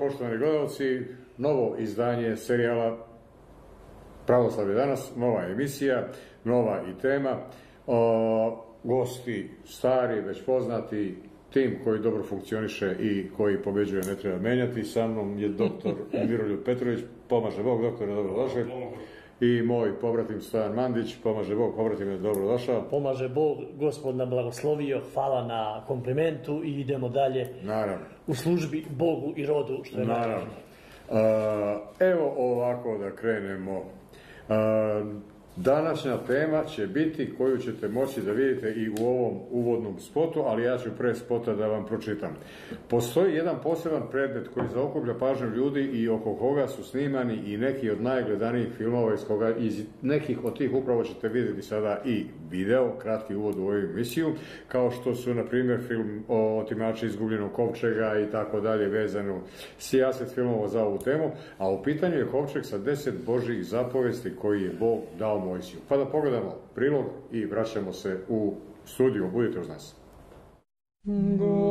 Poštovani gledalci, novo izdanje serijala Pravoslavlje danas, nova emisija, nova i tema. Gosti stari, već poznati, tim koji dobro funkcioniše i koji pobeđuje ne treba menjati. Sa mnom je doktor Miroljub Petrović, pomaže Bog, doktore, dobrodošli. I moj povratim Stojan Mandić, pomaže Bog, povratim je dobrodošao. Pomaže Bog, Gospod nam blagoslovio, hvala na komplimentu i idemo dalje u službi Bogu i rodu, što je najvažnije. Evo ovako da krenemo. Današnja tema će biti koju ćete moći da vidite i u ovom uvodnom spotu, ali ja ću pre spota da vam pročitam. Postoji jedan poseban predmet koji zaokuplja pažnju ljudi i oko koga su snimani i neki od najgledanijih filmova, iz nekih od tih upravo ćete vidjeti sada i video, kratki uvod u ovu emisiju, kao što su na primjer film o otimači izgubljenog kovčega i tako dalje, vezano sijaset filmova za ovu temu, a u pitanju je kovčeg sa 10 božjih zapovesti koji je Bog dao Mojsiju. Pa da pogledamo prilog i vraćamo se u studiju. Budite uz nas. Gospode,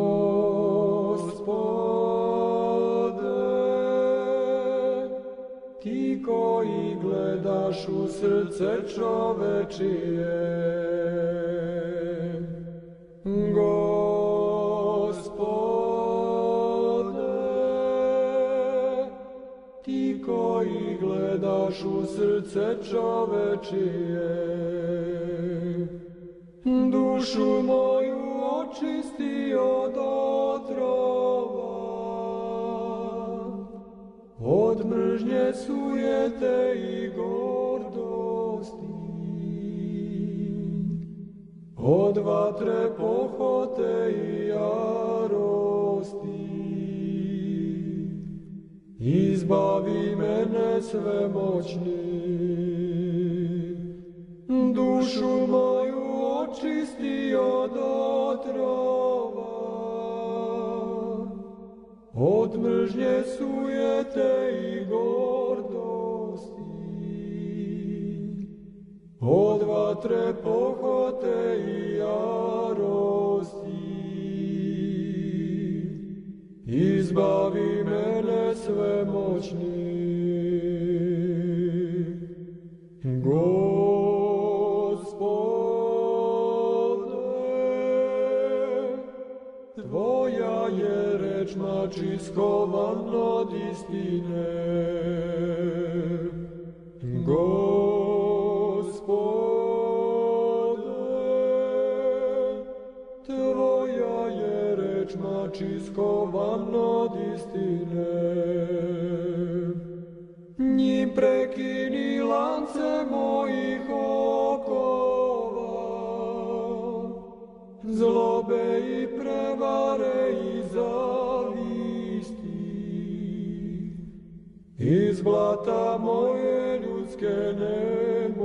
ti koji gledaš u srce čovečije, koji gledaš u srce čovečije. Dušu moju očisti od otrova, od mržnje, sujete i gordosti, od vatre, pohote i jarosti. Izbavi mene svemoćni, dušu moju očisti od otrova, od mržnje, sujete i gordosti, od vatre, pohote i jarosti. Izbavi mene svemoćni, Gospode, tvoja je reč mač iskovan od istine. Iskovan od istine, ni prekini lance mojih okova, zlobe i prevare i zavisti. Iz blata moje ljudske nemoći,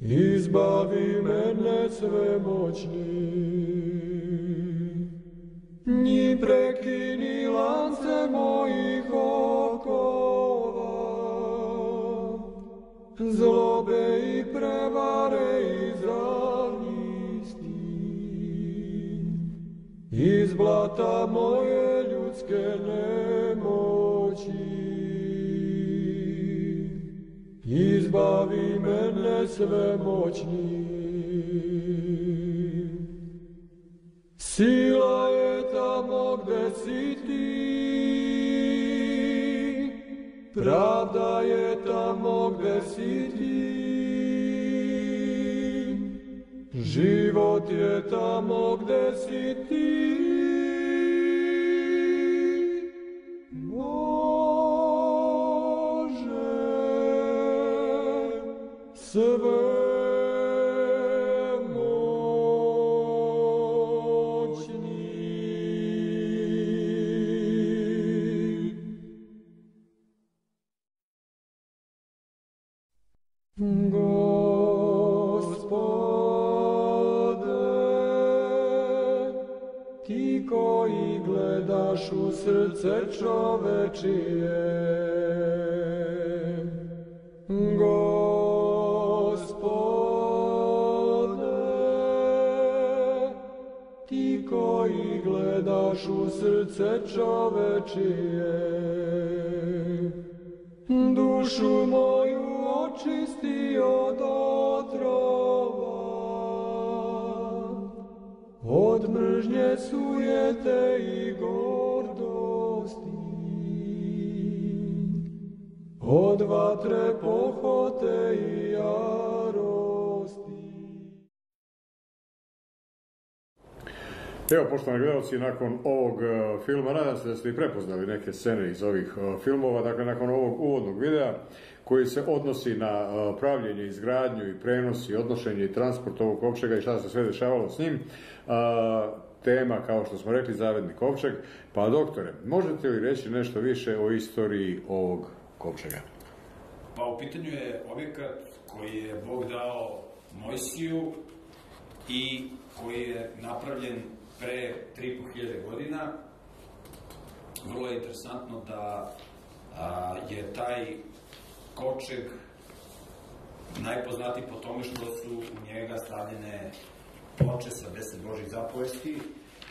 izbavi mene svemoćni. Ni prekini lance mojih okova, zlobe i prevare i zavisti. Iz blata moje ljudske nemoći, izbavi mene svemoćni. Sila je tamo gde si ti, pravda je tamo gde si ti, život je tamo gde si ti. Bog. svemoćni. Ti koji gledaš u srce čovečije, Gospode, ti koji gledaš u srce čovečije, dušu moju očisti od otrova, od mržnje, sujete i gordosti, od vatre, pohote i jarosti. Evo, poštovani gledalci, nakon ovog filma, nadam se da ste i prepoznali neke scene iz ovih filmova, dakle, nakon ovog uvodnog videa, koji se odnosi na pravljenje, izgradnju i prenos i odnošenje i transport ovog kovčega i šta se sve dešavalo s njim. Tema, kao što smo rekli, zavetni kovčeg. Pa, doktore, možete li reći nešto više o istoriji ovog kovčega? Pa, u pitanju je objekat koji je Bog dao Mojsiju i koji je napravljen pre 3500 godina. Vrlo je interesantno da je taj kovčeg najpoznatiji po tome što su u njega stavljene ploče sa 10 Božih zapovesti,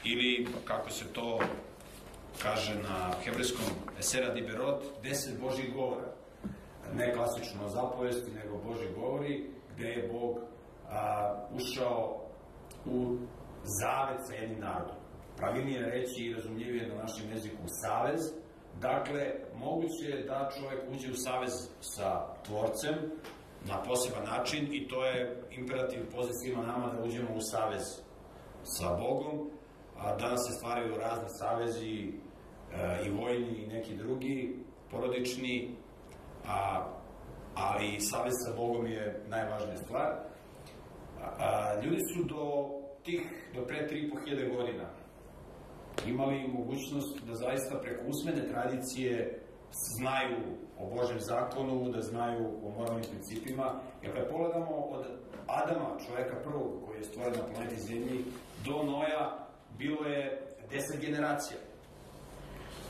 ili, kako se to kaže na hebrejskom, Esera Diberot, 10 Božih govora. Ne klasično zapovesti, nego Božji govori, gde je Bog ušao u zavet sa jednim narodom. Pravilnije reći i razumljivije na našem jeziku savez. Dakle, moguće je da čovjek uđe u savez sa Tvorcem na poseban način, i to je imperativ pozdrav svima nama da uđemo u savez sa Bogom. Danas se stvaraju razni savezi, i vojni i neki drugi, porodični, ali savez sa Bogom je najvažnija stvar. Ljudi su do pre 3500 godina imali mogućnost da zaista preko usmene tradicije znaju o Božem zakonu, da znaju o moralnim principima. Jer kad pogledamo od Adama, čovjeka prvog koji je stvoren na planeti Zemlji, do Noja, bilo je 10 generacija.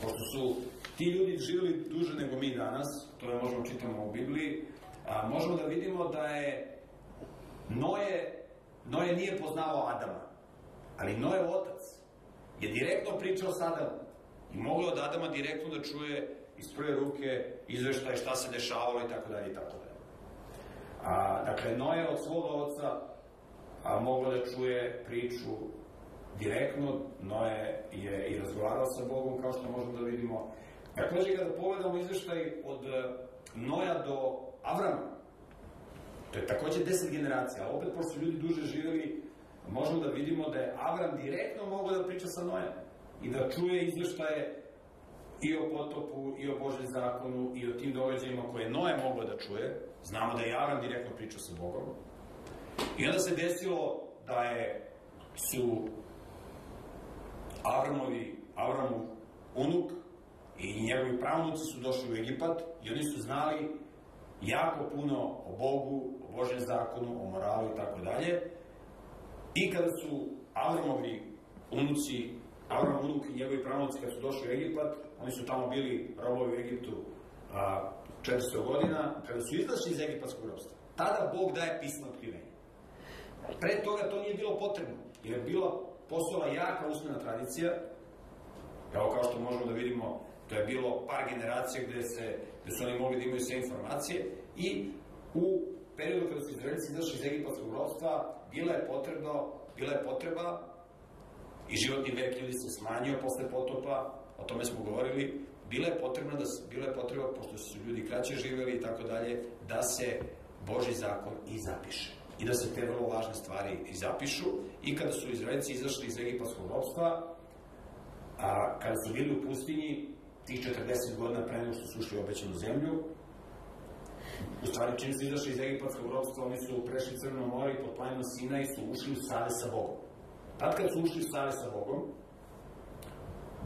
Pošto su ti ljudi živjeli duže nego mi danas, to je možemo čitamo u Bibliji, možemo da vidimo da je Noje nije poznavao Adama, ali Nojev otac je direktno pričao s Adamom i mogao od Adama direktno da čuje iz prve ruke izveštaj šta se dešavalo i tako dalje i tako dalje. Dakle, Noje od svog oca mogao da čuje priču direktno, Noje je i razgovarao sa Bogom, kao što možemo da vidimo. Također, kada pogledamo izveštaj od Noja do Avrama, to je također 10 generacija, ali opet, pošto ljudi duže živjeli, možemo da vidimo da je Avram direktno mogao da priča sa Nojem i da čuje izveštaje i o potopu, i o Božjem zakonu, i o tim događajima koje Noje mogao da čuje. Znamo da je Avram direktno pričao sa Bogom. I onda se desilo da su Avramov unuk i njegovi pravnuci su došli u Egipat i oni su znali jako puno o Bogu, o Božjem zakonu, o moralu i tako dalje. I kada su Avramov unuk i njegovi pravnuci, kada su došli u Egipat, oni su tamo bili robovi u Egiptu 400 godina, kada su izašli iz egipatskog robstva, tada Bog daje pismo otkrivenje. Pre toga to nije bilo potrebno, jer je bila postala jaka usmena tradicija. Evo, kao što možemo da vidimo, to je bilo par generacija gde su oni mogli da imaju sve informacije, i u periodu kada su Izraelci izašli iz egipatskog ropstva, bila je potreba i životni vek ljudi se smanjio posle potopa, o tome smo govorili, bila je potreba, pošto su ljudi kraće živjeli i tako dalje, da se Božji zakon i zapiše i da se te vrlo važne stvari i zapišu. I kada su Izraelci izašli iz egipatskog ropstva, kada su bili u pustinji, tih 40 godina pre nego što su ušli u obećanu zemlju, U stvari, čim su izašli iz egipatskog ropstva, oni su prešli Crveno more i pod planinom Sinaj su ušli u savez sa Bogom. Tad kad su ušli u savez sa Bogom,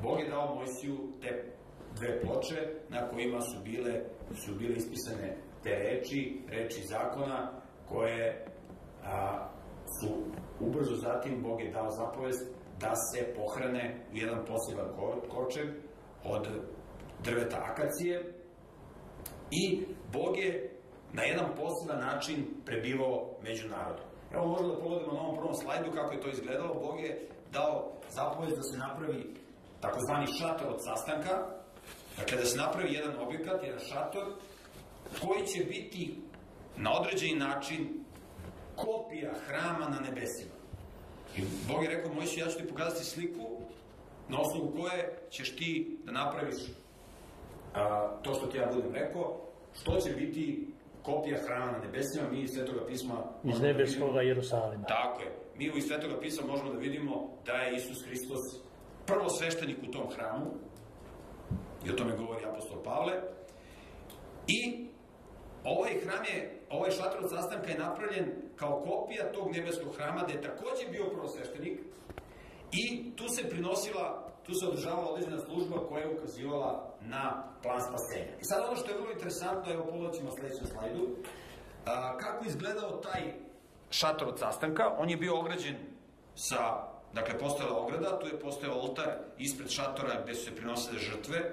Bog je dao Mojsiju te dve ploče na kojima su bile ispisane te reči zakona koje su ubrzo zatim Bog je dao zapovest da se pohrane u jedan poseban kovčeg od drveta akacije i Bog je na jedan poseban način prebivao među narodom. Evo možemo da pogledamo na ovom prvom slajdu kako je to izgledalo. Bog je dao zapovest da se napravi takozvani šator od sastanka, dakle da se napravi jedan objekat, jedan šator koji će biti na određeni način kopija hrama na nebesima. I Bog je rekao, Mojsiju, ja ću ti pokazati sliku na osnovu koje ćeš ti da napraviš to što ti ja budem rekao, što će biti kopija hrama na nebesima. Mi iz Svetoga pisma... Iz nebeskoga Jerusalima. Tako je. Mi iz Svetoga pisma možemo da vidimo da je Isus Hristos prvo sveštenik u tom hramu, i o tome govori apostol Pavle, i ovaj šator od sastanka je napravljen kao kopija tog nebeskog hrama gde je također bio prvosveštenik i tu se održavala određena služba koja je ukazivala na plan spasenja. I sad ono što je vrlo interesantno, evo pogledaćemo sljedećem slajdu, kako je izgledao taj šator od sastanka. On je bio ograđen sa, dakle postojala ograda, tu je postojao oltar ispred šatora gde su se prinosile žrtve.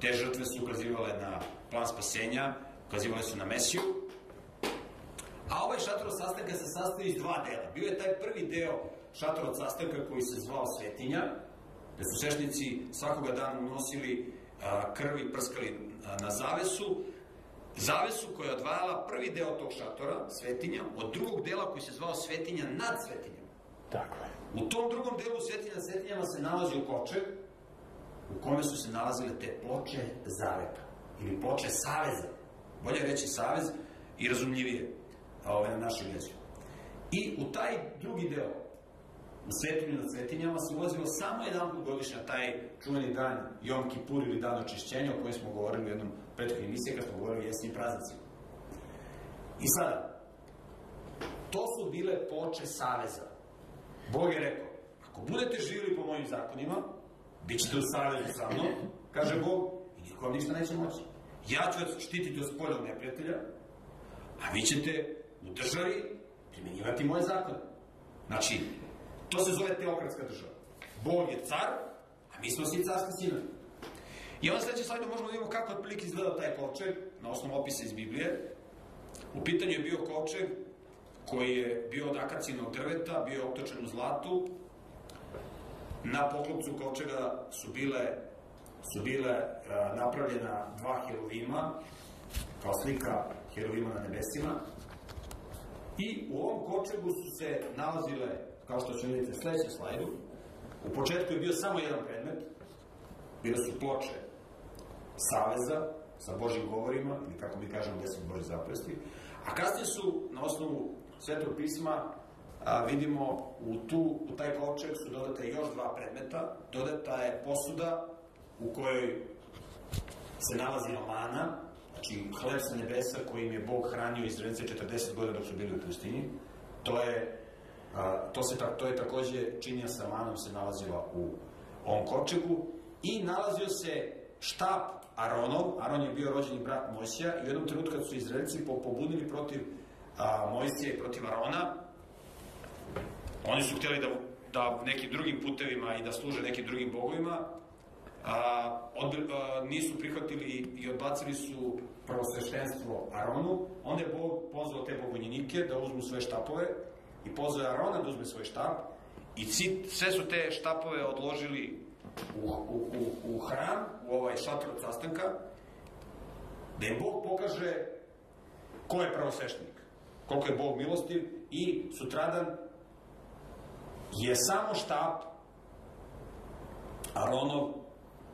Te žrtve su ukazivale na plan spasenja, ukazivali su na Mesiju. A ovaj šator od sastanka se sastoji iz dva dela. Bio je taj prvi deo šatora od sastanka koji se zvao svetinja, gde su svešnici svakoga dana unosili krv i prskali na zavesu. Zavesu koja je odvajala prvi deo tog šatora, svetinja, od drugog dela koji se zvao svetinja nad svetinjama. Dakle. U tom drugom delu svetinja nad svetinjama se nalazi kočeg u kome su se nalazile te ploče zaveta ili ploče saveza. Bolje reći savez i razumljivije na našem jeziku. I u taj drugi deo svetinju nad svetinjama se ulazilo samo jedan godišnje, taj čuveni dan Jom Kipur ili dan očišćenja o kojem smo govorili u jednom prethodnoj emisiji kad smo govorili o jesnim praznicima. I sada, to su bile ploče saveza. Bog je rekao, ako budete živjeli po mojim zakonima, bit ćete u savezu sa mnom, kaže Bog, i niko vam ništa neće moći. Ja ću vas štititi od spoljnog neprijatelja, a vi ćete u državi primjenjivati moje zakone. Znači, to se zove teokratska država. Bog je car, a mi smo svi carski sinovi. I onda sljedeće slajdu možemo da vidimo kako otprilike izgledao taj kovčeg, na osnovu opisa iz Biblije. U pitanju je bio kovčeg koji je bio od akacijinog drveta, bio je obtočen u zlatu. Na poklopcu kovčega su bile napravljena dva heruvima, kao slika heruvima na nebesima. I u ovom kovčegu su se nalazile, kao što ću vidjeti na sljedećem slajdu, u početku je bio samo jedan predmet, bile su ploče saveza sa Božim govorima, ili kako mi kažemo 10 Božih zapovesti, a kasnije su, na osnovu Svetog pisma, vidimo u taj kovčeg su dodata još dva predmeta, dodata je posuda u kojoj se nalazila mana, znači hleb sa nebesa kojim je Bog hranio Izraelce 40 godina dok su bili u pustinji. To je također činija sa manom se nalazila u ovom kovčegu i nalazio se štap Aronov. Aron je bio rođeni brat Mojsija i u jednom trenutku kad su Izraelci pobunili protiv Mojsija i protiv Arona, oni su htjeli da nekim drugim putevima i da služe nekim drugim bogovima, nisu prihvatili i odbacili su prvosveštenstvo Aronu. Onda je Bog pozvao te pobunjenike da uzmu svoje štapove i pozvao je Arona da uzme svoj štap i sve su te štapove odložili u hram, u ovaj šator od sastanka, da im Bog pokaže ko je prvosveštenik, koliko je Bog milostiv, i sutradan je samo štap Aronov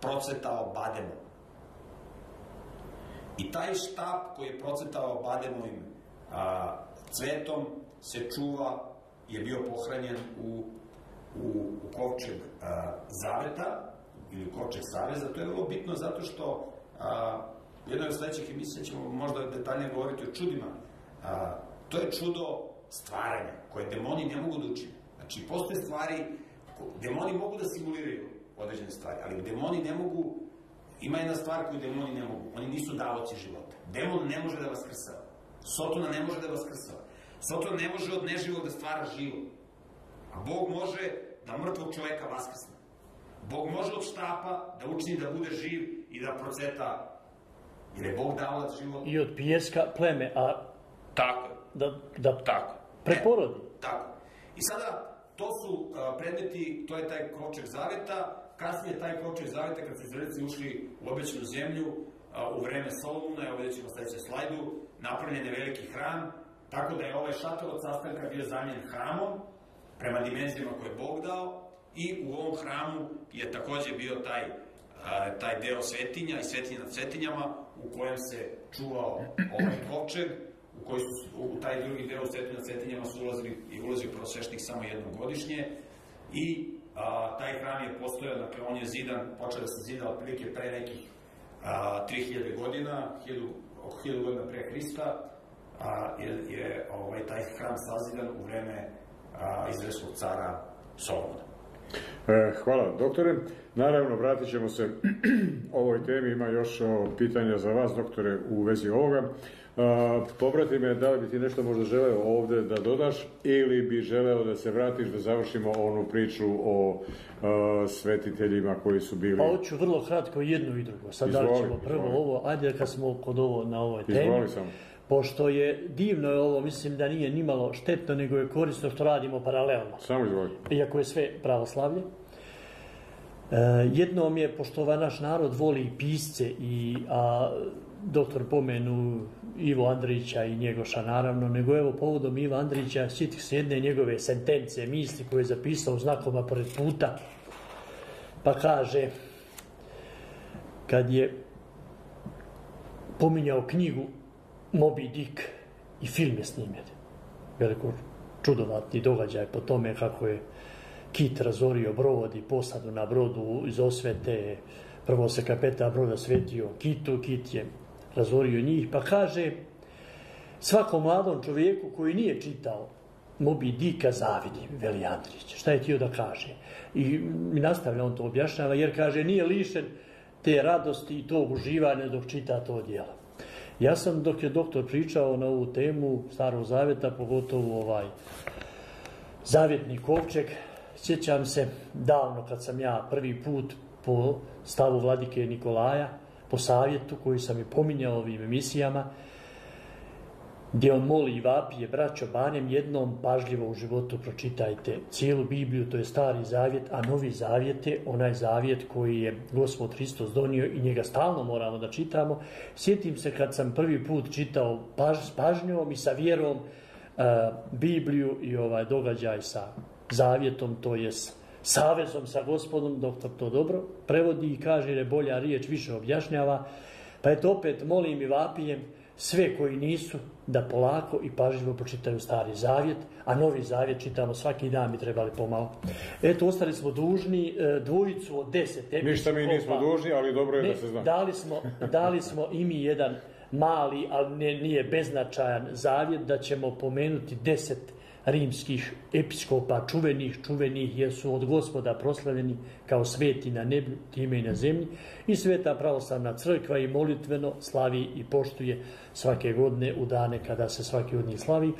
procvetao bademom. I taj štap koji je procvetao bademovim cvetom se čuva, je bio pohranjen u kovčeg zaveta ili kovčeg saveza. To je vrlo bitno zato što U jednoj od sledećih emisija ćemo možda detaljnije govoriti o čudima. To je čudo stvaranja, koje demoni ne mogu da učine. Znači, postoje stvari, demoni mogu da simuliraju određene stvari, ali demoni ne mogu, ima jedna stvar koju demoni ne mogu, oni nisu davoci života. Demon ne može da vas krsava. Sotona ne može da vas krsava. Sotona ne može od neživog da stvara živo. A Bog može da mrtvog čoveka vaskrsne. Bog može od štapa da učini da bude živ i da proceta, jer je Bog dao život. I od pijeska pleme, a... Tako je. Da preporodi. Tako. I sada, to su predmeti, to je taj kročak zaveta. Kasnije taj kročak zaveta, kad su Izraelci ušli u obećanu zemlju, u vreme Solomona, evo vidjet ćemo sledećem slajdu, napravljen je veliki hram, tako da je ovaj šator od sastanka bio zamijen hramom, prema dimenzijama koje je Bog dao, i u ovom hramu je također bio taj deo svetinja i svetinja nad svetinjama, u kojem se čuvao ovaj kovčeg, u taj drugi deo svetinja nad svetinjama su ulazio prosvešnik samo jednom godišnje, i taj hram je postojao, dakle on je zidan, počeo da se zida otprilike pre nekih 3000 godina, oko 1000 godina pre Hrista, je taj hram sazidan u vreme izraelskog cara Solomona. Hvala, doktore. Naravno, vratit ćemo se ovoj temi. Ima još pitanja za vas, doktore, u vezi ovoga. Poprati me, da li bi ti nešto možda želeo ovde da dodaš ili bi želeo da se vratiš, da završimo onu priču o svetiteljima koji su bili... Pa hoću vrlo kratko jednu i drugo. Sad da ćemo prvo ovo, ajde kad smo kod ovo na ovoj temi. Izvoli samo. Pošto je divno je ovo, mislim da nije nimalo štetno, nego je korisno što radimo paralelno. Samo izvolite. Iako je sve pravoslavlje. Jednom je, pošto naš narod voli pisce, a doktor pomenu Ivo Andrića i Njegoša naravno, nego evo povodom Iva Andrića sjetih se jedne njegove sentence, misli koje je zapisao znakoma pored puta. Pa kaže, kad je pominjao knjigu Moby Dick i film je snimljen. Veliko čudovatni događaj po tome kako je Kit razorio brod i posadu na brodu iz osvete. Prvo se kapetan broda svetio Kitu, Kit je razorio njih. Pa kaže svakom mladom čovjeku koji nije čitao Moby Dicka zavidim, veli Andrić. Šta je htio da kaže? I nastavlja on to objašnjava jer kaže nije lišen te radosti i tog uživanja dok čita to djelo. Ja sam, dok je doktor pričao na ovu temu Starog Zaveta, pogotovo ovaj Zavjetni kovčeg, sjećam se davno kad sam ja prvi put po stavu vladike Nikolaja, po savjetu koji sam i pominjao ovim emisijama, gdje on moli i vapije, braćo, barem jednom pažljivo u životu pročitajte cijelu Bibliju, to je Stari Zavjet, a Novi Zavjet je onaj zavjet koji je Gospod Hristos donio i njega stalno moramo da čitamo. Sjetim se kad sam prvi put čitao s pažnjom i sa vjerom Bibliju i ovaj događaj sa zavjetom, to je savezom sa Gospodom, doktor to dobro prevodi i kaže da bolja riječ više objašnjava, pa eto opet molim i vapijem sve koji nisu, da polako i pažljivo pročitaju Stari Zavjet, a Novi Zavjet čitamo svaki dan bi trebali pomalo. Eto, ostali smo dužni dvojicu od 10 episkopa. Ništa mi nismo dužni, ali dobro je da se zna. Dali smo i mi jedan mali, ali nije beznačajan zavjet, da ćemo pomenuti 10 rimskih episkopa, čuvenih, jer su od Gospoda proslavljeni kao sveti na nebu, time i na zemlji, i Sveta pravoslavna crkva i molitveno slavi i poštuje svake godine u dane kada se svaki od njih slavi.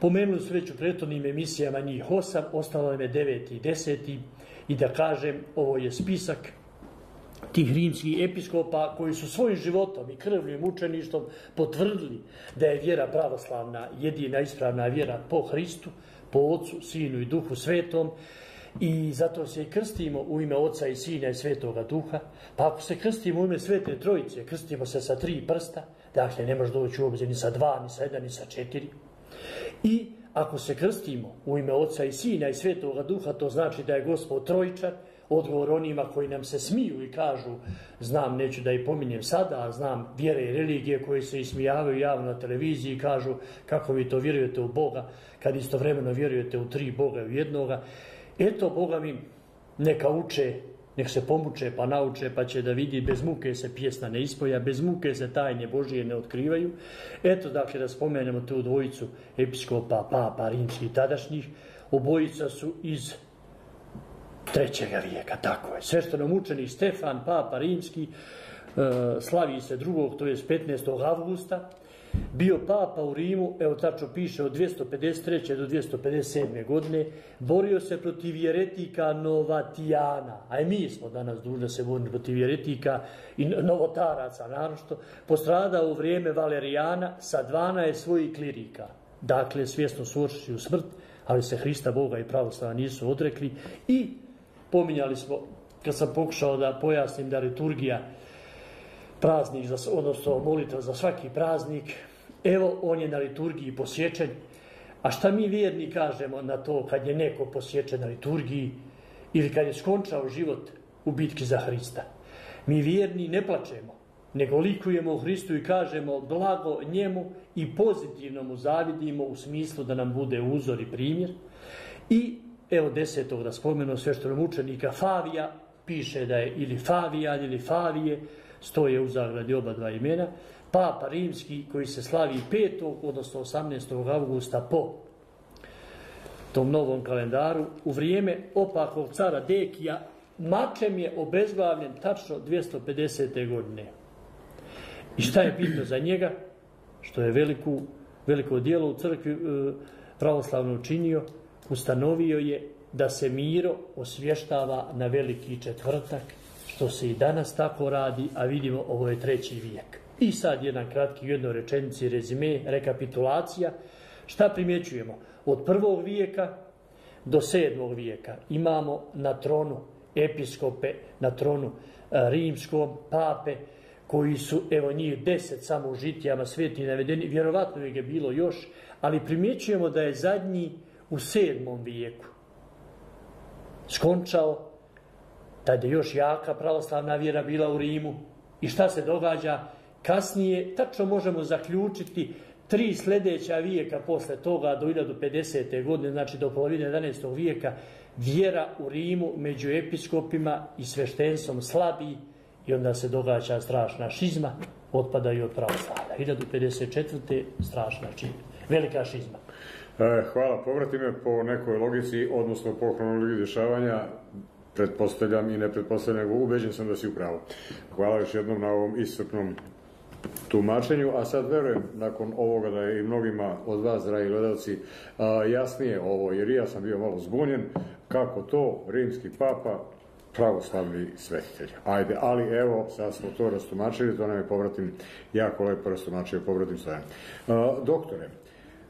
Pomenuli su već u prethodnim emisijama njih 8, ostalo je 9 i 10, i da kažem, ovo je spisak tih rimskih episkopa koji su svojim životom i krvnim učeništom potvrdili da je vjera pravoslavna jedina ispravna vjera po Hristu, po Otcu, Sinu i Duhu Svetom, i zato se i krstimo u ime Otca i Sina i Svetoga Duha. Pa ako se krstimo u ime Svete Trojice, krstimo se sa 3 prsta, dakle ne može doći u obzir ni sa 2, ni sa 1, ni sa 4. I ako se krstimo u ime Otca i Sina i Svetoga Duha, to znači da je Gospod trojičan. Odgovor onima koji nam se smiju i kažu, znam, neću da ih pominjem sada, a znam vjere i religije koje se ismijavaju javno na televiziji i kažu kako vi to vjerujete u Boga, kad istovremeno vjerujete u 3 Boga i u jednoga. Eto, Boga mi neka uče Nek se pomuče pa nauče pa će da vidi, bez muke se pjesma ne ispoja, bez muke se tajne Božije ne otkrivaju. Eto dakle da spomenemo tu dvojicu episkopa, papa rimskih tadašnjih, obojica su iz 3. vijeka, tako je. Sveštenomučeni Stefan, papa rimski, slavi se 2. to je 15. avgusta, bio papa u Rimu, evo tačno piše, od 253. do 257. godine, borio se protiv jeretika novatijana, a i mi smo danas dužni se boriti protiv jeretika i novotaraca, naročito, postradao u vrijeme Valerijana sa 12 svojih klirika. Dakle, svjesno suočili u smrt, ali se Hrista, Boga i pravoslava nisu odrekli i pominjali smo, kad sam pokušao da pojasnim da liturgija praznik, odnosno molitva za svaki praznik, evo on je na liturgiji posjećen. A šta mi vjerni kažemo na to kad je neko posjećen na liturgiji ili kad je skončao život u bitki za Hrista? Mi vjerni ne plačemo, nego likujemo u Hristu i kažemo blago njemu i pozitivno mu zavidimo u smislu da nam bude uzor i primjer. I evo 10. da spomenu sveštenomučenika Favija, piše da je ili Favijan ili Favije, stoje u zagradi oba dva imena, papa rimski koji se slavi 5. odnosno 18. avgusta po tom novom kalendaru, u vrijeme opakog cara Dekija, mačem je obezglavljen tačno 250. godine. I šta je bitno za njega? Što je veliko dijelo u crkvi pravoslavno učinio, ustanovio je da se miro osvještava na Veliki četvrtak, što se i danas tako radi, a vidimo ovo je 3. vijek. I sad jedan kratki, jednoj rečenici rezime, rekapitulacija. Šta primjećujemo? Od 1. vijeka do 7. vijeka imamo na tronu episkope, na tronu rimskom, pape, koji su, evo njih 10 samo u žitijama sveti navedeni, vjerovatno je bilo još, ali primjećujemo da je zadnji u 7. vijeku skončao. Tad je još jaka pravoslavna vjera bila u Rimu. I šta se događa? Kasnije, tačno možemo zaključiti, 3 sljedeća vijeka posle toga do 1050. godine, znači do polovine 11. vijeka, vjera u Rimu među episkopima i sveštenstvom slabi i onda se događa strašna šizma, otpadaju od pravoslavlja. 1054. strašna velika šizma. Hvala. Povrati me po nekoj logici, odnosno po hronologiji dešavanja, pretpostavljam i ne pretpostavljam, nego ubeđen sam da si u pravu. Hvala još jednom na ovom iscrpnom tumačenju, a sad verujem nakon ovoga da je i mnogima od vas, dragi gledalci, jasnije ovo, jer ja sam bio malo zbunjen kako to rimski papa, pravoslavni svetitelj. Ajde, ali evo, sad smo to rastumačili, to nam je povratim, jako lepo rastumačio, povratim Stojan. Doktore,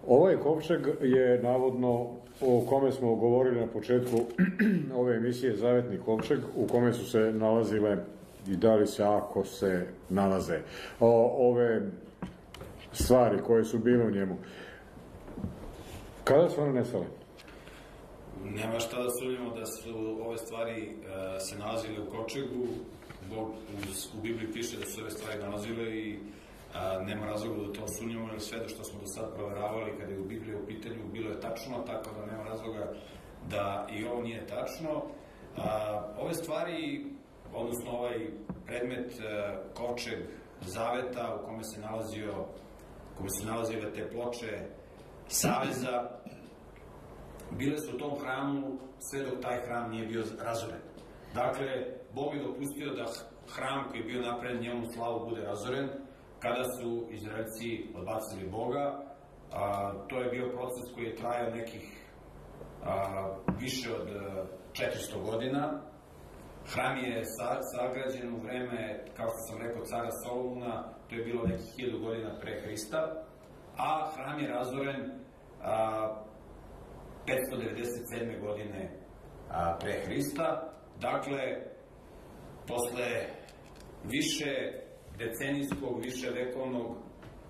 ovaj kovčeg je navodno o kome smo govorili na početku ove emisije, Zavetni kovčeg, u kome su se nalazile i da li se, ako se nalaze, ove stvari koje su bile u njemu. Kada su one nestale? Nema šta da sumnjamo da su ove stvari se nalazile u kovčegu. U Bibliji piše da su ove stvari nalazile i nema razloga da to sumnjamo, jer sve što smo do sad proveravali kada je u Bibliji u pitanju bilo je tačno, tako da nema razloga da i ovo nije tačno. Ove stvari, odnosno ovaj predmet kovčeg zaveta u kome se nalazile te ploče saveza, bile su u tom hramu sve dok taj hram nije bio razoren. Dakle, Bog je dopustio da hram koji je bio napravljen njemu slavu bude razoren. Kada su Izraelci odbacili Boga, to je bio proces koji je trajao nekih više od 400 godina. Hram je sagrađen u vreme, kao što sam rekao, cara Solomona, to je bilo nekih 1000 godina pre Hrista, a hram je razoren 597. godine pre Hrista. Dakle, posle više decenijskog, viševekovnog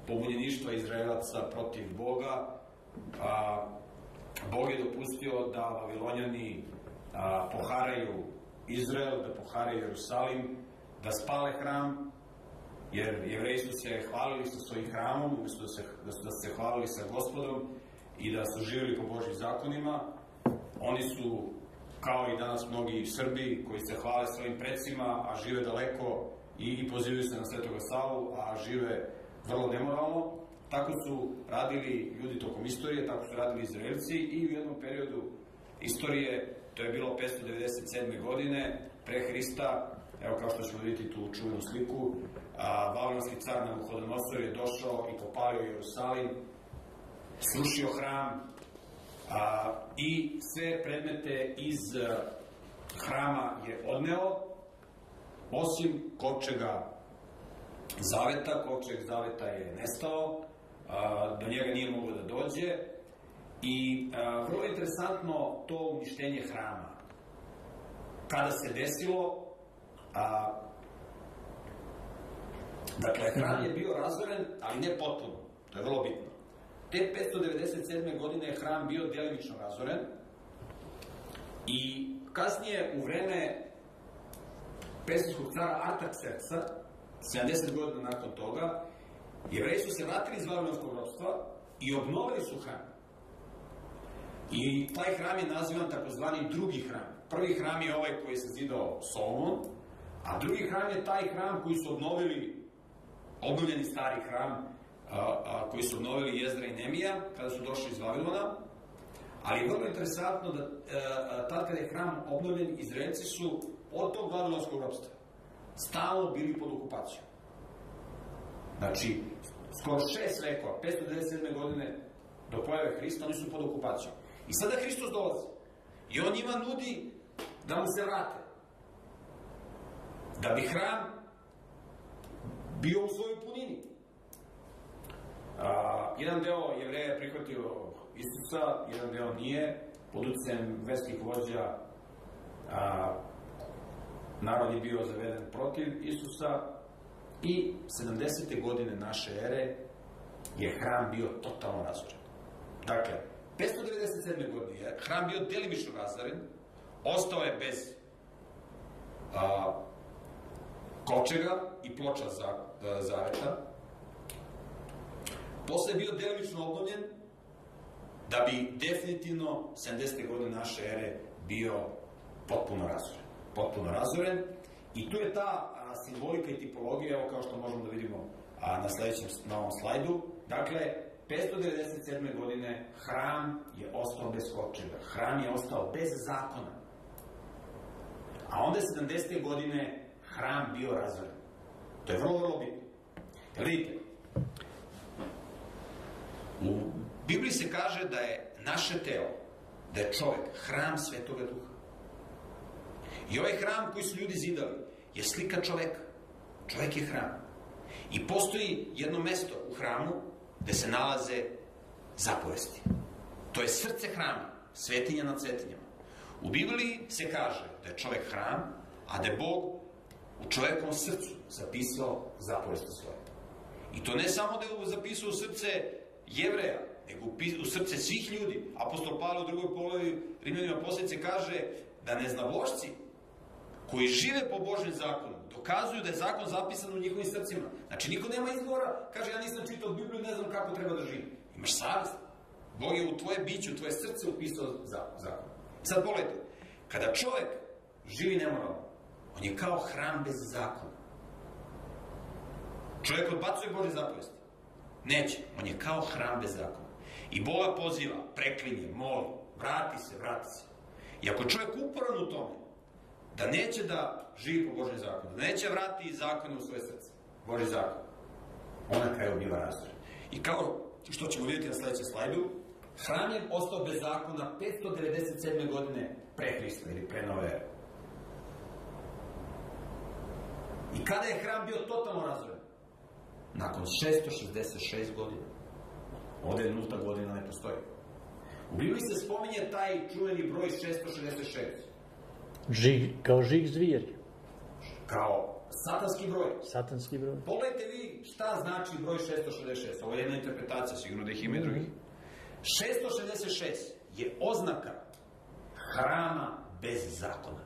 pobunjeništva Izraelaca protiv Boga, Bog je dopustio da Vavilonjani poharaju Izrael, da poharaju Jerusalim, da spale hram, jer Jevreji su se hvalili sa svojim hramom, da su se hvalili sa Gospodom i da su živjeli po Božjim zakonima. Oni su kao i danas mnogi Srbi koji se hvale svojim precima, a žive daleko i pozivaju se na Svetoga Savu, a žive vrlo nemoralno. Tako su radili ljudi tokom istorije, tako su radili Izraelci i u jednom periodu istorije, to je bilo 597. godine pre Hrista, evo kao što ćemo vidjeti tu čuvenu sliku, Vavilonski car Nabuhodonosor je došao i popalio Jerusalim, srušio hram i sve predmete iz hrama je odneo, osim kovčega zaveta. Kovčeg zaveta je nestao, do njega nije moglo da dođe. I vrlo interesantno to uništenje hrama. Kada se desilo, dakle, hram je bio razoren, ali ne potpuno. To je vrlo bitno. Te 597. godine je hram bio delimično razoren i kasnije u vreme persijskog cara Artakserksa, 70 godina nakon toga, Jevreji su se vratili iz Vavilonskog ropstva i obnovili su hram. I taj hram je nazivan takozvani drugi hram. Prvi hram je ovaj koji je sazidao Solomon, a drugi hram je taj hram koji su obnovili, obnovljeni stari hram koji su obnovili Jezdra i Nemija kada su došli iz Vavilona. Ali je vrlo interesantno da tad kada je hram obnovljen, Izraelci su od tog vavilonskog ropstva stalno bili pod okupacijom. Znači, skoro 6 vekova, 597. godine do pojave Hrista, oni su pod okupacijom. I sada Hristos dolazi i on njima nudi da mu se vrate, da bi hram bio u svojoj punini. Jedan deo Jevreja je prihvatio Isusa, jedan deo nije. Pod uticajem verskih vođa narod je bio zaveden protiv Isusa i 70. godine naše ere je hram bio totalno razoren. Dakle, 597. godine je hram bio delimično razoren, ostao je bez kovčega i ploča zaveta. Posle je bio delimično obnovljen da bi definitivno 70. godine naše ere bio potpuno razoren. I tu je ta simbolika i tipologija, evo kao što možemo da vidimo na ovom slajdu. Dakle, 597. godine hram je ostao bez kovčega, hram je ostao bez zakona. A onda je 70. godine hram bio razoren. To je vrlo, vrlo bitno. Vidite, u Bibliji se kaže da je naše telo, da je čovjek hram Svetoga Duha. I ovaj hram koji su ljudi zidali je slika čoveka. Čovek je hram. I postoji jedno mesto u hramu gde se nalaze zapovesti. To je srce hrama, svetinja nad svetinjama. U Bibliji se kaže da je čovek hram, a da je Bog u čovekovom srcu zapisao zapovesti svoje. I to ne samo da je zapisao u srce Jevreja, nego u srce svih ljudi. Apostol Pavle u drugoj polovini Rimljanima poslanice kaže da neznabošci koji žive po Božjem zakonu dokazuju da je zakon zapisan u njihovim srcima. Znači, niko nema izgovora, kaže ja nisam čitao Bibliju, ne znam kako treba da živim. Imaš savest. Bog je u tvoje biće, u tvoje srce upisao zakon. Sad pogledajte, kada čovjek živi nemoralno, on je kao hram bez zakona. Čovjek odbacuje Božje zapovesti. Neće, on je kao hram bez zakona. I Boga poziva, preklinje, moli, vrati se, vrati se. I ako čovjek uporan u tome, da neće da živi po Božjem zakonu, da neće vrati zakone u svoje srce, Božji zakon, ona kraju biva razoren. I kao što ćemo vidjeti na sljedećem slajdu, hram je ostao bez zakona 597. godine pre Hrista ili pre nove ere. I kada je hram bio totalno razoren? Nakon 666 godina. Ovdje je nulta godina, ne postoji. U Bibliji se spominje taj čuveni broj 666. Kao žig zvijer. Kao satanski broj. Satanski broj. Pogledajte vi šta znači broj 666. Ovo je jedna interpretacija, sigurno da ih ima i drugih. 666 je oznaka hrama bez zakona.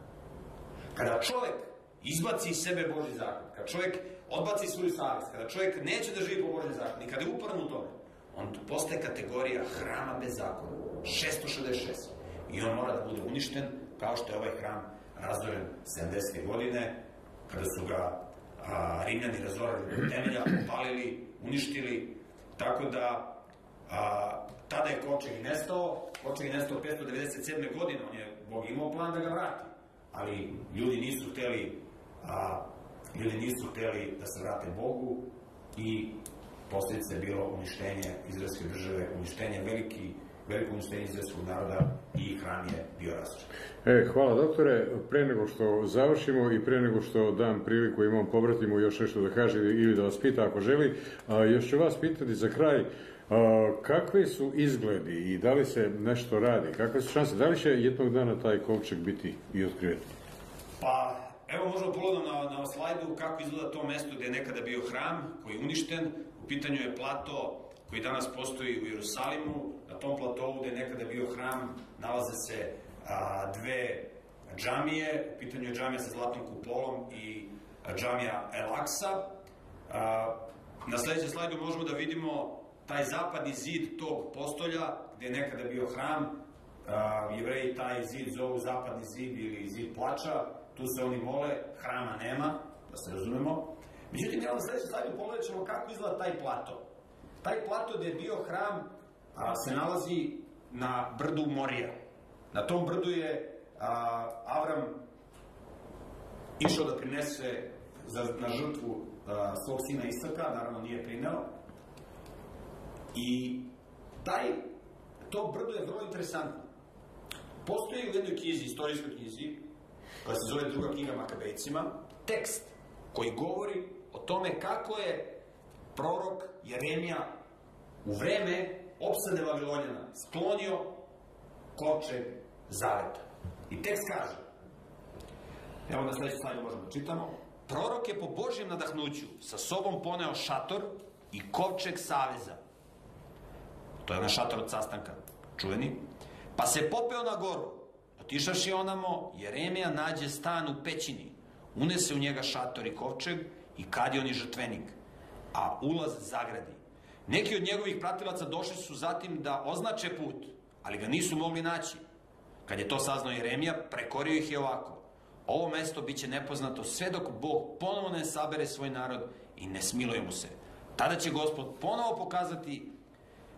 Kada čovjek izbaci iz sebe Božji zakon, kada čovjek odbaci svoju savjest, kada čovjek neće da živi po Božjem zakonu i kada je uporan u tome, on postaje kategorija hrama bez zakona. 666. I on mora da bude uništen, kao što je ovaj hram razoren 70. godine, kada su ga Rimljani razorili do temelja, upalili, uništili, tako da tada je Kočevin nestao, 597. godine, on je, Bog imao plan da ga vrati, ali ljudi nisu hteli da se vrate Bogu i posljedice je bilo uništenje izraelske države, veliko uništenje izraelskog naroda i hram je bio razoren. Hvala doktore, pre nego što završimo i pre nego što dam priliku i mom povratimu još nešto da kaže ili da vas pita ako želi, još ću vas pitati za kraj kakvi su izgledi i da li se nešto radi, kakve su šanse, da li će jednog dana taj kovčeg biti i otkriven? Pa evo možemo pogledati na slajdu kako izgleda to mesto gdje je nekada bio hram koji je uništen, u pitanju je plato koji danas postoji u Jerusalimu. Na tom platovu gdje je nekada bio hram nalaze se dve džamije, u pitanju je džamija sa zlatnom kupolom i džamija El Aksa. Na sljedećem slajdu možemo da vidimo taj zapadni zid tog postolja gdje je nekada bio hram. Jevreji taj zid zovu zapadni zid ili zid plača, tu se oni mole, hrama nema, da se razumemo. Međutim, na sljedećem slajdu pogledat ćemo kako izgleda taj plato. Taj plato gdje je bio hram se nalazi na brdu Morija. Na tom brdu je Avram išao da prinese na žrtvu svog sina Isaka, naravno nije prineo. I to brdo je vrlo interesantno. Postoji u jednoj knjizi, istorijskoj knjizi, koja se zove Druga knjiga Makabejcima, tekst koji govori o tome kako je prorok Jeremija u vreme opsade Vavilonjana sklonio kovčeg zaveta. I tekst kaže, evo na sljedeću slajdu možemo da čitamo, prorok je po Božjem nadahnuću sa sobom poneo šator i kovčeg saveza. To je onaj šator od sastanka, čuveni. Pa se popeo na goru, otišavši onamo, Jeremija nađe stan u pećini, unese u njega šator i kovčeg i kadioni žrtvenik, a ulaz zagradi. Neki od njegovih pratilaca došli su zatim da označe put, ali ga nisu mogli naći. Kad je to saznao Jeremija, prekorio ih je ovako. Ovo mesto biće nepoznato sve dok Bog ponovo ne sabere svoj narod i ne smiluje mu se. Tada će Gospod ponovo pokazati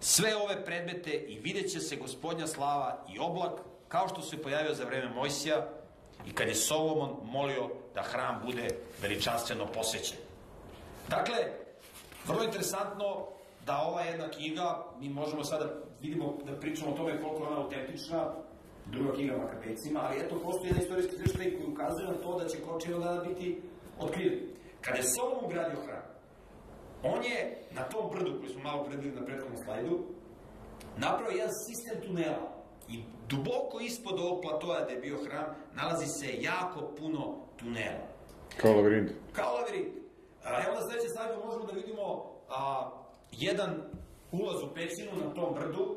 sve ove predmete i vidjet će se Gospodnja slava i oblak, kao što se pojavio za vreme Mojsija i kad je Solomon molio da hram bude veličanstveno posvećen. Dakle, vrlo interesantno da ova jedna knjiga, mi možemo sada vidimo da pričamo o tome koliko je ona autentična, Druga knjiga Makabejcima, ali eto postoji jedan istorijski izveštaj koji ukazuje na to da će Kovčeg zaveta biti otkriven. Kad je Solomon gradio hram, on je na tom brdu, koji smo malo predili na prethodnom slajdu, napravio jedan sistem tunela i duboko ispod ovog platoja gdje je bio hram nalazi se jako puno tunela. Kao lavirint. Kao lavirint. Evo na sljedećem slajdu možemo da vidimo jedan ulaz u pećinu na tom brdu.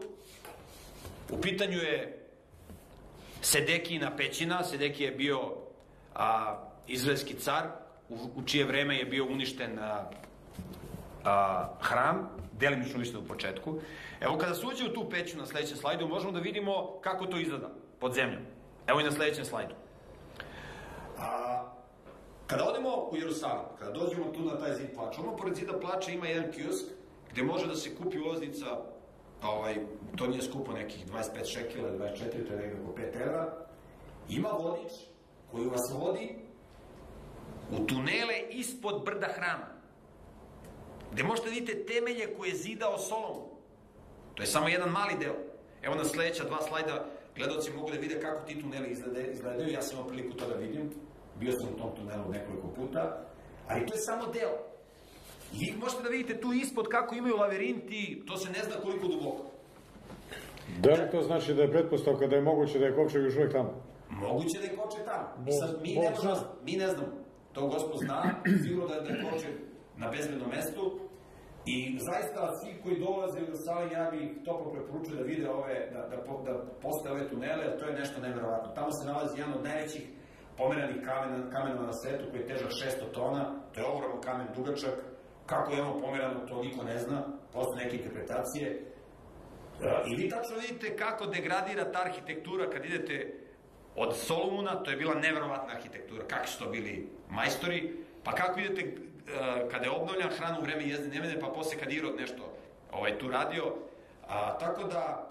U pitanju je Sedekijina pećina. Sedekij je bio izraelski car u čije vreme je bio uništen hram, delimično uništen u početku. Evo kada se uđe u tu peću na sljedećem slajdu možemo da vidimo kako to izgleda pod zemljom. Evo i na sljedećem slajdu. Kada odemo u Jerusalim, kada dođemo tu na taj zid plača, ono pored zida plača ima jedan kiosk gdje može da se kupi ulaznica, to nije skupo nekih 25 šekela, 24, to je nekako 5 evra. Ima vodič koji vas vodi u tunele ispod brda hrama, gdje možete vidite temelje koje je zidao Solomon. To je samo jedan mali deo. Evo na sljedeća dva slajda gledalci mogu da vide kako ti tuneli izgledaju. Ja sam imao priliku to da vidim. Bio sam u tom tunelu nekoliko puta. Ali to je samo deo. I možete da vidite tu ispod kako imaju lavirinti. To se ne zna koliko duboko. Da li to znači da je pretpostavka da je moguće da je Kovčeg još uvijek tamo? Moguće da je Kovčeg tamo. Mi ne znamo. To Gospod zna. Sigurno da je Kovčeg na bezbednom mestu i zaista svi koji dolaze u Jerusalim, ja bih toplo preporučio da vide da postoje ove tunele, jer to je nešto nevjerovatno. Tamo se nalazi jedan od najvećih pomeranih kamenova na svetu koji je težak 600 tona, to je ogroman kamen dugačak, kako je ono pomerano to niko ne zna, postoje neke interpretacije. I vi tačno vidite kako degradira ta arhitektura kad idete od Solomona, to je bila nevjerovatna arhitektura, kakvi su to bili majstori, pa kako vidite kada je obnovljan hram u vreme Jezde Nemene, pa posle kad Irod nešto tu radio, tako da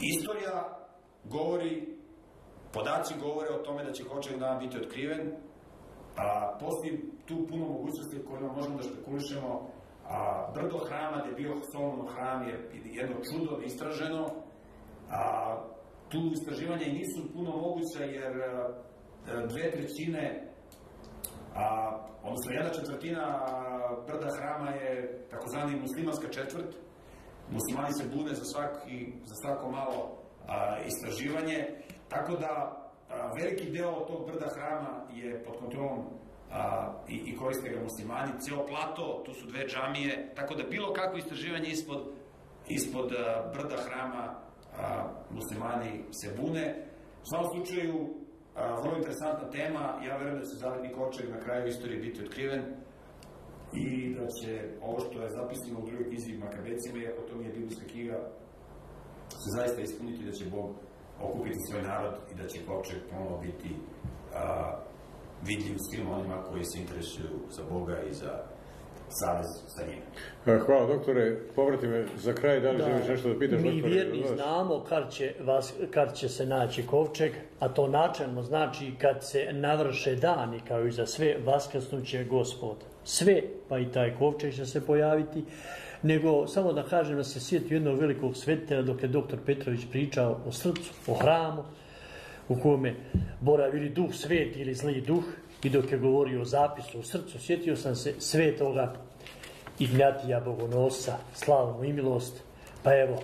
istorija govori, podaci govore o tome da će Hočevi dan biti otkriven, postoji tu puno mogućnosti kojima možemo da špekulišemo. Brdo hrama gde je bio Solomonov hram je jedno čudo istraženo, tu istraživanja i nisu puno moguća jer 2/3, odnosno 1/4 brda hrama je takozvani muslimanska četvrt. Muslimani se bune za svako malo istraživanje, tako da veliki deo tog brda hrama je pod kontrolom i koriste ga muslimani, ceo plato, tu su 2 džamije, tako da bilo kako istraživanje ispod brda hrama muslimani se bune. U svakom slučaju, vrlo interesantna tema, ja verujem da će zavetnik Očevi na kraju istorije biti otkriven i da će ovo što je zapisano u drugoj knjizi Makabecima, iako to nije biblijska knjiga, se zaista ispuniti, da će Bog okupiti svoj narod i da će Očev ponovo biti vidljiv svim onima koji se interesuju za Boga i za savez sa njima. Hvala, doktore. Povrati me za kraj, da li želiš nešto da pitaš, doktore? Mi vjerni znamo kad će se naći kovčeg, a to načelno znači kad se navrše dani, kao i za sve, vaskrsnuće Gospod. Sve, pa i taj kovčeg će se pojaviti. Nego, samo da kažem da se sjetio jednog velikog svetitelja dok je doktor Petrović pričao o srcu, o hramu, u kome boravili duh sveti ili zli duh, i dok je govorio o zapisu u srcu, sjetio sam se svetoga Ignatija Bogonosa, slavu mu i milost. Pa evo,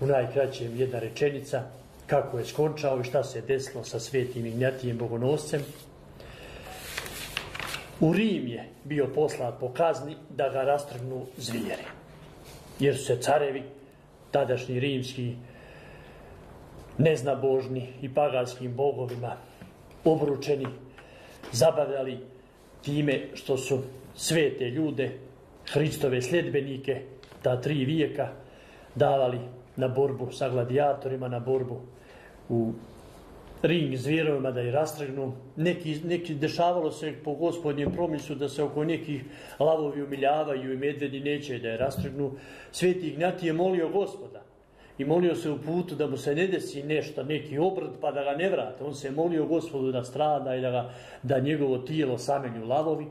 u najkraćem jedna rečenica, kako je skončao i šta se desilo sa svetim Ignatijem Bogonoscem. U Rim je bio poslat po kazni da ga rastrgnu zvijeri, jer su se carevi, tadašnji rimski, neznabožni i paganskim bogovima obručeni, zabavljali time što su svete ljude, Hristove sljedbenike, ta 3 vijeka, davali na borbu sa gladijatorima, na borbu u ring zvjerovima da je rastrgnu. Neki dešavalo se po Gospodnjem promisu da se oko nekih lavovi umiljavaju i medvedi neće da je rastrgnu. Sveti Ignatije molio Gospoda i molio se u putu da mu se ne desi nešto, neki obrt, pa da ga ne vrate. On se molio Gospodu da strada i da njegovo tijelo samenju lavovi.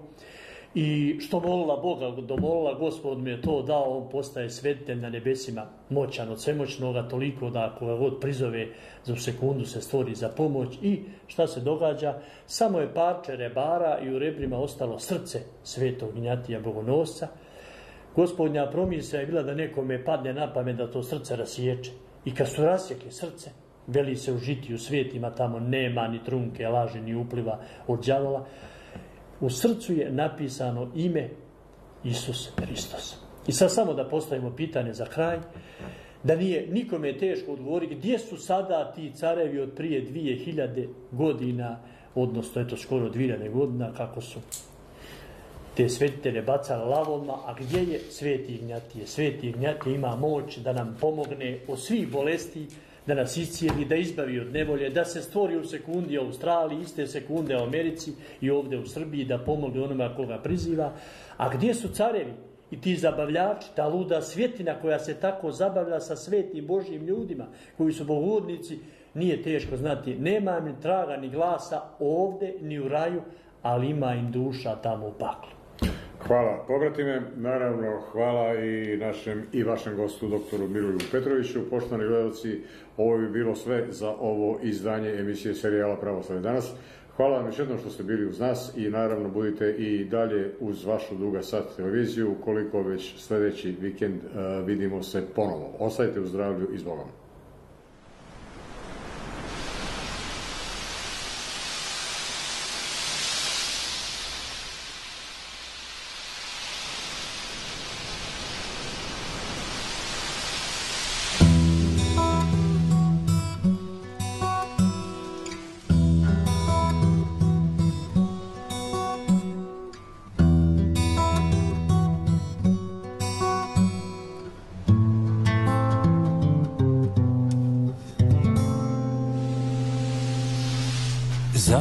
I što molila Boga, domolila, Gospod mu je to dao, on postaje svetitelj na nebesima, moćan od svemoćnoga, toliko da koga god prizove za sekundu se stvori za pomoć. I šta se događa? Samo je parče rebara i u rebrima ostalo srce svetog Ignatija Bogonosca. Gospodnja promisa je bila da nekome padne na pamet da to srce rasiječe. I kad su rasjekli srce, veli se u žitiju svetima, tamo nema ni trunke laži, ni upliva od đavola. U srcu je napisano ime Isus Hristos. I sad samo da postavimo pitanje za kraj, da nije nikome teško odgovoriti gdje su sada ti carevi od prije 2000 godina, odnosno eto skoro 2000 godina, kako su te svetitelje bacala lavoma, a gdje je sveti Ignatije? Sveti Ignatije ima moć da nam pomogne od svih bolesti, da nas iscijeli, da izbavi od nevolje, da se stvori u sekundi u Australiji, iste sekunde u Americi i ovdje u Srbiji, da pomogne onome koga priziva. A gdje su carevi i ti zabavljači, ta luda svjetina koja se tako zabavlja sa svetim Božjim ljudima, koji su bogovodnici? Nije teško znati, nema im traga ni glasa ovdje, ni u raju, ali ima im duša tamo u paklu. Hvala, pobratime. Naravno, hvala i našem i vašem gostu, doktoru Miroju Petroviću. Poštovani gledalci, ovo bi bilo sve za ovo izdanje emisije serijala Pravoslavlje danas. Hvala vam još jednom što ste bili uz nas i naravno budite i dalje uz vašu Druga sat televiziju, ukoliko već sljedeći vikend vidimo se ponovo. Ostajte u zdravlju i s Bogom.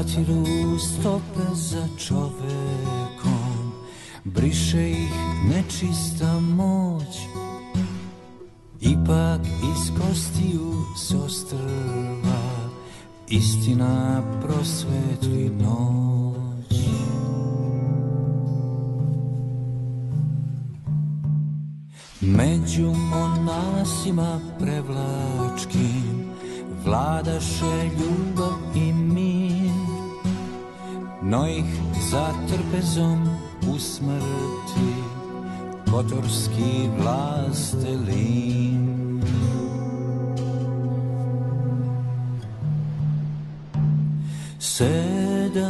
Zatiru stope za čovekom, briše ih nečista moć. Ipak iz kostiju s ostrva istina prosvetli noć. Među monasima prevlačkim vladaše ljubav i mir, no ih za trpezom u smrti kotorski vlastelin. Sedamdeset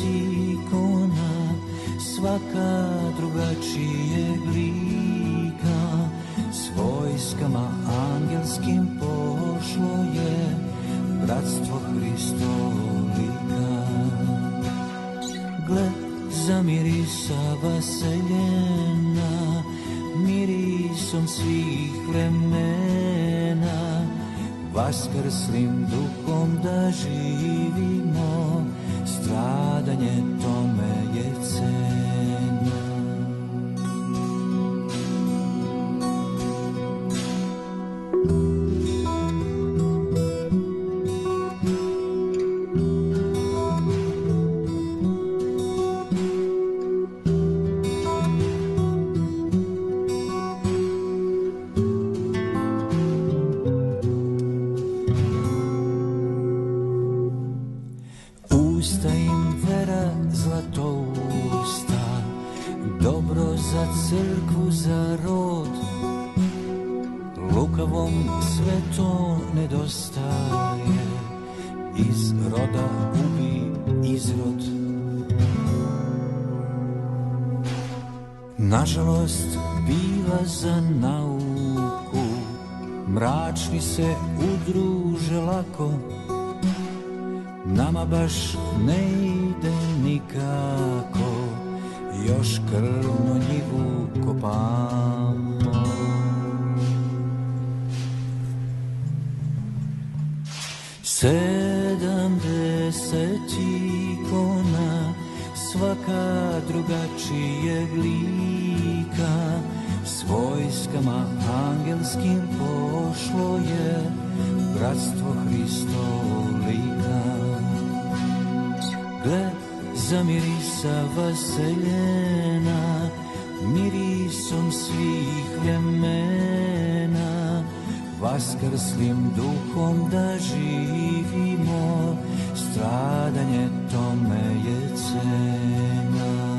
ikona, svaka drugačijeg lika, s vojskama angelskim pošlo je bratstvo Hristovika. Gle, zamirisava seljena mirisom svih vremena, vaskrslim duhom da živimo, stradanje tome je cena. Nažalost, biva za nauku, mračni se udruže lako, nama baš ne ide nikako, još krvno njivu kopamo. Sedamdeset ikona, svaka drugačijeg lika, s vojskama angelskim pošlo je bratstvo Hristolika. Gle, zamirisava seljena mirisom svih vremena, vaskrslim duhom da živimo, stradanje tome je cena.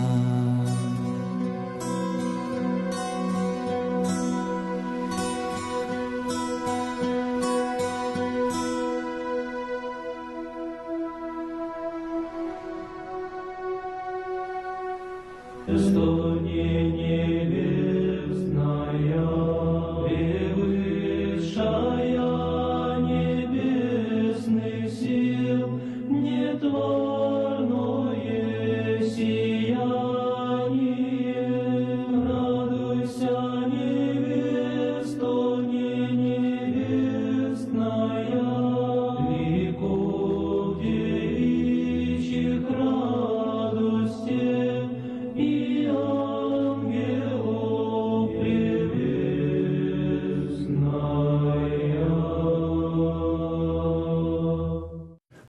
Esto nie niebie.